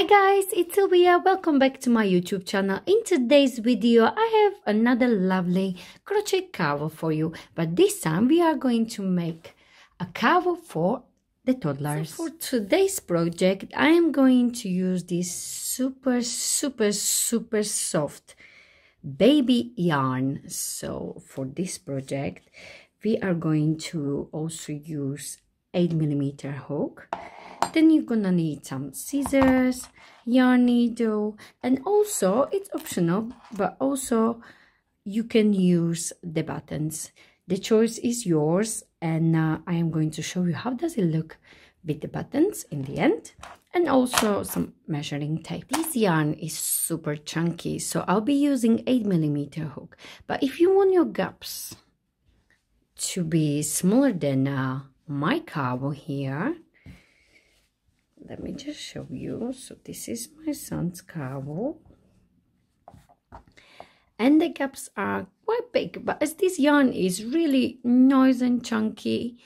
Hi guys, it's Sylvia. Welcome back to my YouTube channel. In today's video, I have another lovely crochet cover for you, but this time we are going to make a cover for the toddlers. So for today's project, I am going to use this super soft baby yarn. So for this project, we are going to also use 8mm hook. Then you're gonna need some scissors, yarn needle, and also it's optional, but also you can use the buttons. The choice is yours, and I am going to show you how does it look with the buttons in the end, and also some measuring tape. This yarn is super chunky, so I'll be using 8mm hook, but if you want your gaps to be smaller than my cover here, let me just show you. So this is my son's cowl, and the gaps are quite big, but as this yarn is really nice and chunky,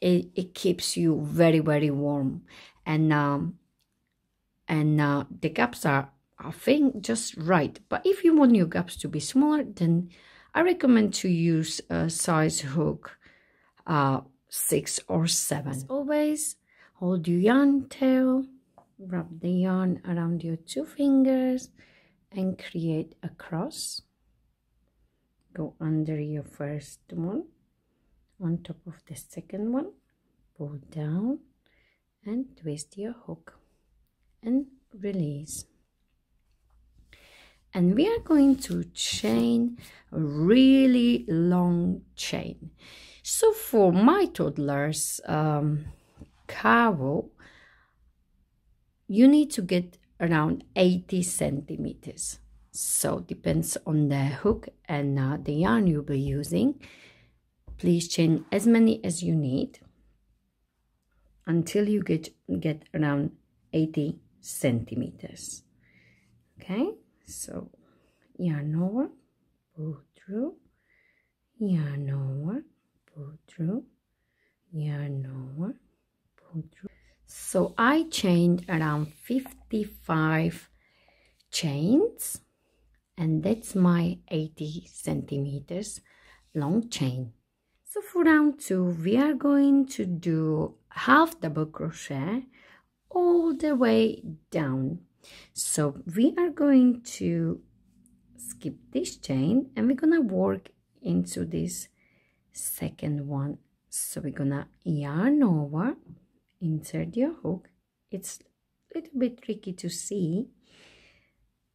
it keeps you very warm, and the gaps are, I think, just right. But if you want your gaps to be smaller, then I recommend to use a size hook 6 or 7. As always, hold your yarn tail, wrap the yarn around your two fingers and create a cross. Go under your first one, on top of the second one, pull down and twist your hook and release. And we are going to chain a really long chain. So for my toddlers, cowl, you need to get around 80 centimeters, so depends on the hook and the yarn you'll be using. Please chain as many as you need until you get around 80 centimeters. Okay, so yarn over, pull through, yarn over, pull through, yarn over. So I chained around 55 chains, and that's my 80 centimeters long chain. So for round 2, we are going to do half double crochet all the way down. So we are going to skip this chain and we're gonna work into this second one. So we're gonna yarn over, insert your hook. It's a little bit tricky to see.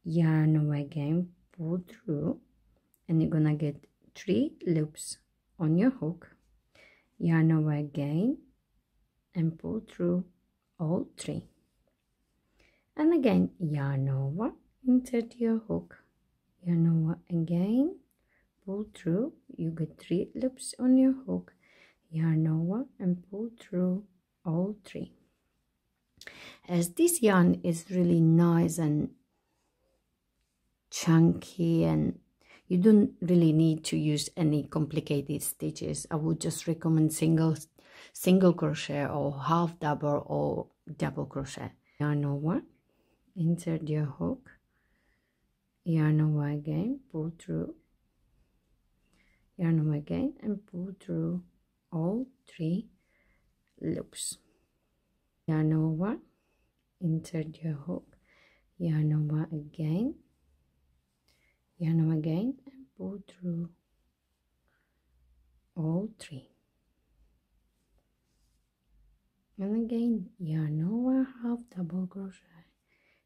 Yarn over again, pull through, and you're gonna get 3 loops on your hook. Yarn over again and pull through all 3, and again yarn over, insert your hook, yarn over again, pull through, you get 3 loops on your hook, yarn over and pull through all 3. As this yarn is really nice and chunky, and you don't really need to use any complicated stitches, I would just recommend single crochet or half double or double crochet. Yarn over, insert your hook, yarn over again, pull through, yarn over again and pull through all 3 loops. Yarn over, insert your hook, yarn over again, yarn over again and pull through all 3, and again yarn over, half double crochet,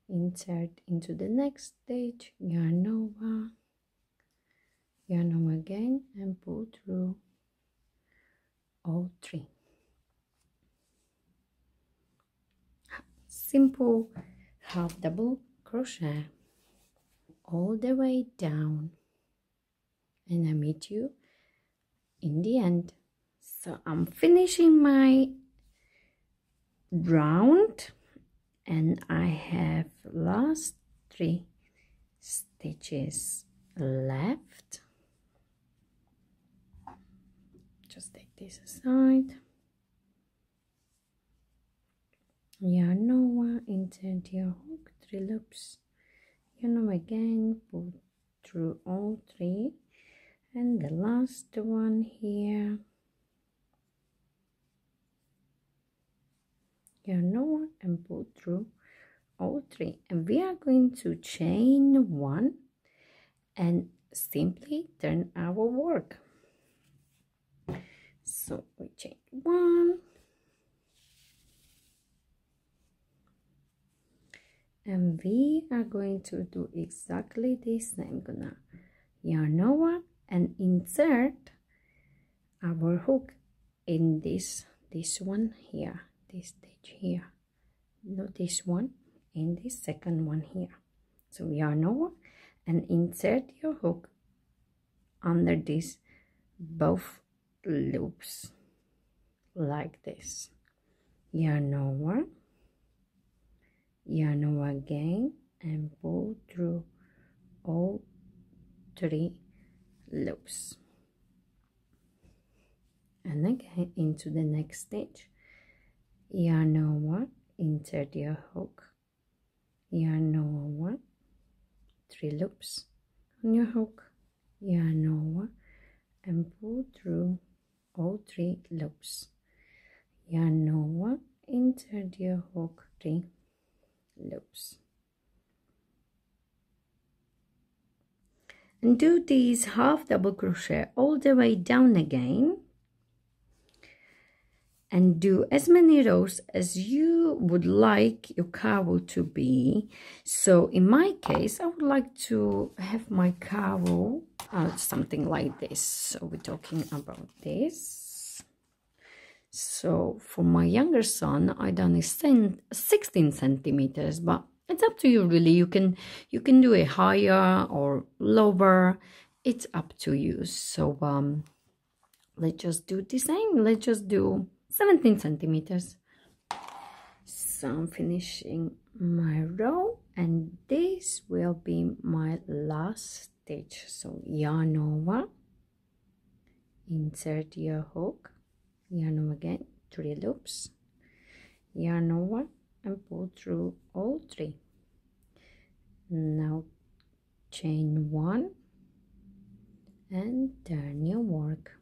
insert into the next stitch, yarn over again and pull through all 3. Simple half double crochet all the way down, and I meet you in the end. So I'm finishing my round, and I have last 3 stitches left. Just take this aside. Yarn over, insert your hook, 3 loops. You know, again put through all 3, and the last one here. You know, and put through all 3, and we are going to chain 1 and simply turn our work. So we chain 1 and we are going to do exactly this. I'm gonna yarn over and insert our hook in this one here, this stitch here, not this one, in this second one here. So yarn over and insert your hook under these both loops like this. Yarn over again and pull through all 3 loops, and again into the next stitch. Yarn over, insert your hook, yarn over, 3 loops on your hook, yarn over and pull through all 3 loops. Yarn over, insert your hook, 3 loops, and do these half double crochet all the way down again, and do as many rows as you would like your cowl to be. So in my case, I would like to have my cowl something like this. So we're talking about this. So for my younger son, I done is 16 centimeters, but it's up to you really. You can do it higher or lower, it's up to you. So let's just do the same. Let's just do 17 centimeters. So I'm finishing my row, and this will be my last stitch. So yarn over, insert your hook, yarn over again, 3 loops, yarn over and pull through all 3. Now chain 1 and turn your work,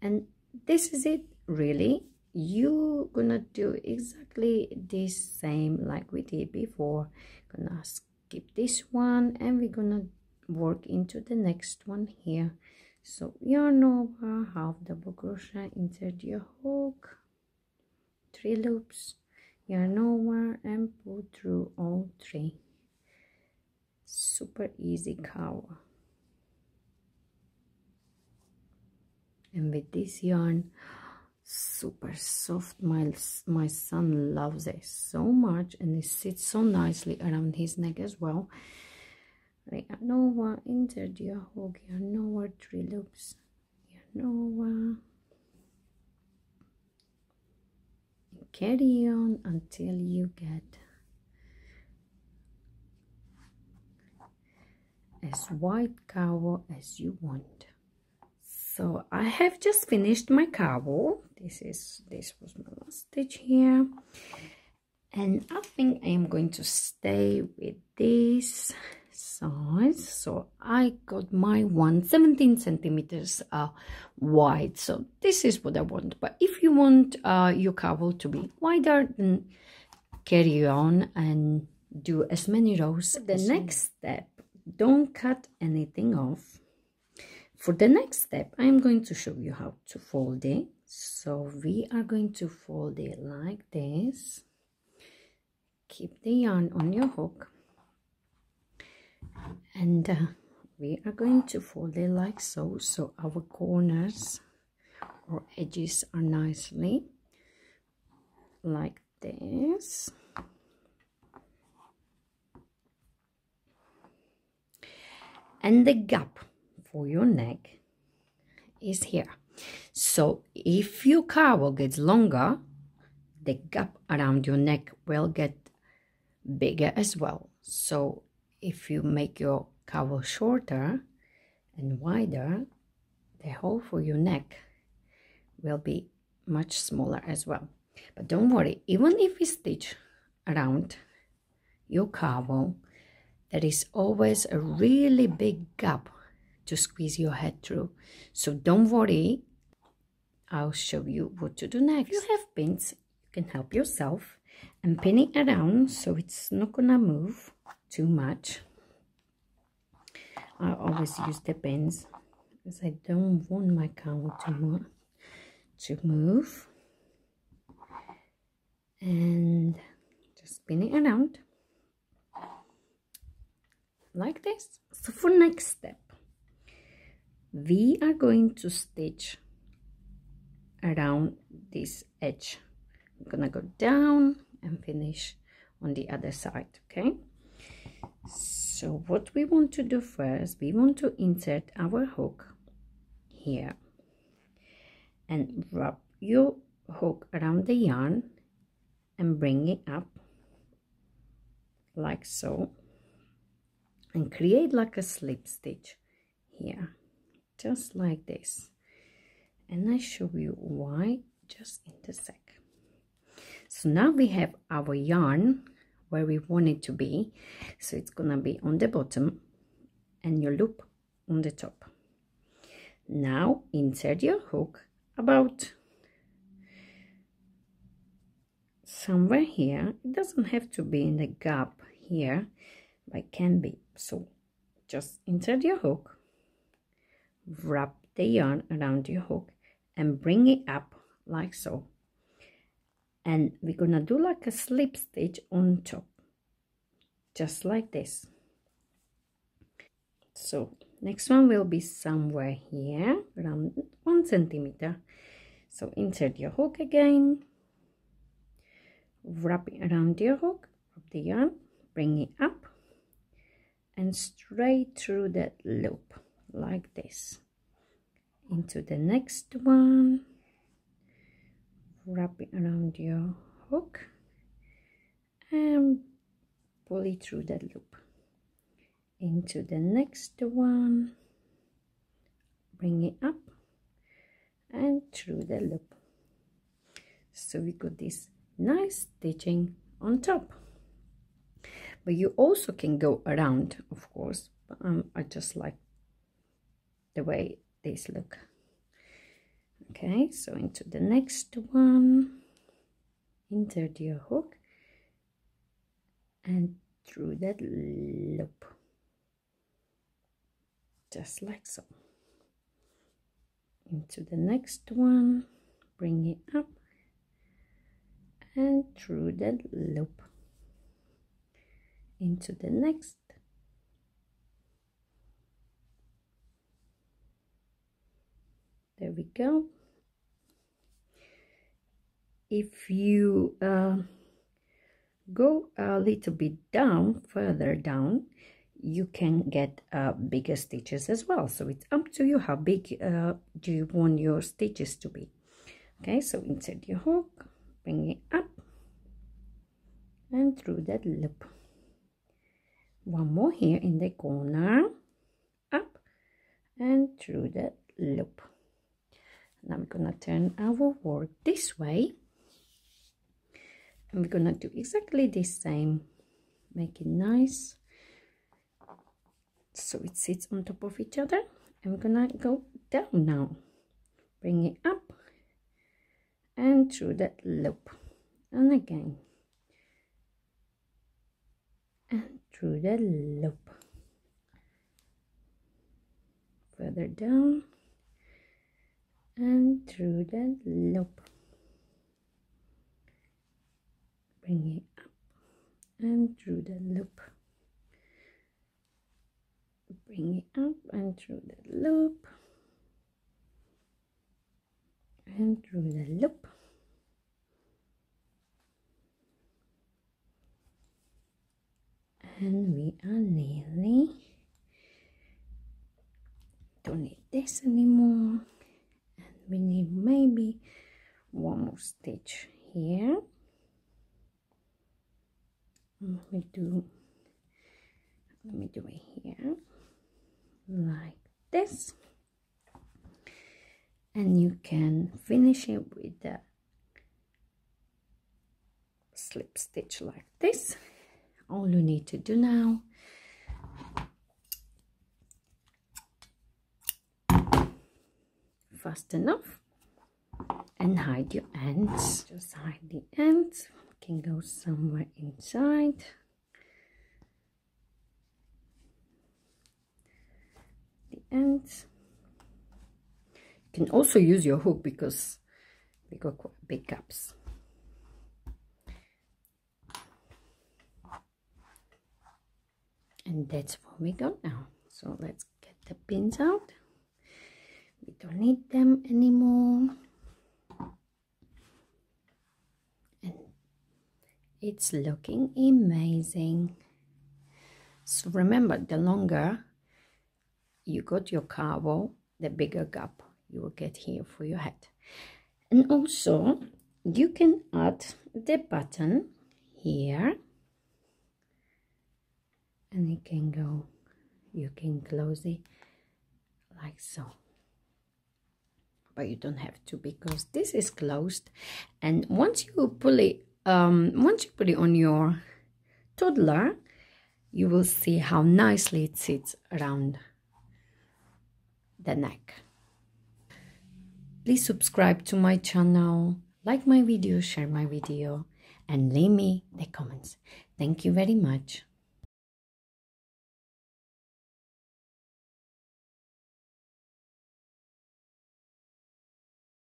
and this is it really. You're gonna do exactly the same like we did before. Gonna skip this one and we're gonna work into the next one here. So yarn over, half double crochet, insert your hook, 3 loops, yarn over and pull through all 3. Super easy cowl. And with this yarn, super soft. My son loves it so much, and it sits so nicely around his neck as well. Yarn over, insert your hook, yarn over, 3 loops, yarn over, and carry on until you get as wide cowl as you want. So I have just finished my cowl. This was my last stitch here, and I think I am going to stay with this size. So I got my one 17 centimeters wide. So this is what I want. But if you want your cowl to be wider, then carry on and do as many rows. The next step, don't cut anything off. For the next step, I'm going to show you how to fold it. So we are going to fold it like this. Keep the yarn on your hook. And we are going to fold it like so. So our corners or edges are nicely like this. And the gap for your neck is here. So if your cowl gets longer, the gap around your neck will get bigger as well. So if you make your cowl shorter and wider, the hole for your neck will be much smaller as well. But don't worry, even if we stitch around your carbo, there is always a really big gap to squeeze your head through. So don't worry, I'll show you what to do next. If you have pins, you can help yourself. I'm pinning around so it's not gonna move too much. I always use the pins because I don't want my cowl to move. And just pin it around like this. So for next step, we are going to stitch around this edge. I'm gonna go down and finish on the other side, okay? So what we want to do first, we want to insert our hook here and wrap your hook around the yarn and bring it up like so and create like a slip stitch here, just like this. And I show you why just in a sec. So now we have our yarn where we want it to be, so it's gonna be on the bottom and your loop on the top. Now insert your hook about somewhere here. It doesn't have to be in the gap here, but it can be. So just insert your hook, wrap the yarn around your hook and bring it up like so, and we're gonna do like a slip stitch on top, just like this. So next one will be somewhere here around 1 centimeter. So insert your hook again, wrap it around your hook, wrap the yarn, bring it up and straight through that loop like this. Into the next one, wrap it around your hook and pull it through that loop. Into the next one, bring it up and through the loop. So we got this nice stitching on top, but you also can go around, of course, but I just like the way this look. Okay, so into the next one, insert your hook and through that loop, just like so. Into the next one, bring it up and through that loop. Into the next, there we go. If you go a little bit down, further down, you can get bigger stitches as well. So it's up to you how big do you want your stitches to be. Okay, so insert your hook, bring it up and through that loop. One more here in the corner, up and through that loop. Now we're gonna turn our work this way and we're gonna do exactly the same, make it nice so it sits on top of each other. And we're gonna go down now, bring it up and through that loop, and again and through that loop, further down and through that loop, bring it up and through that loop, bring it up and through that loop and through the loop. And we are nearly, don't need this anymore. We need maybe one more stitch here. Let me do it here like this, and you can finish it with the slip stitch like this all you need to do now. Fast enough, and hide your ends. Just hide the ends. We can go somewhere inside. The ends. You can also use your hook because we got quite big gaps. And that's what we got now. So let's get the pins out. We don't need them anymore. And it's looking amazing. So remember, the longer you got your cowl, the bigger gap you will get here for your head. And also, you can add the button here. And you can go, you can close it like so. But you don't have to, because this is closed, and once you pull it on your toddler, you will see how nicely it sits around the neck. Please subscribe to my channel, like my video, share my video, and leave me the comments. Thank you very much.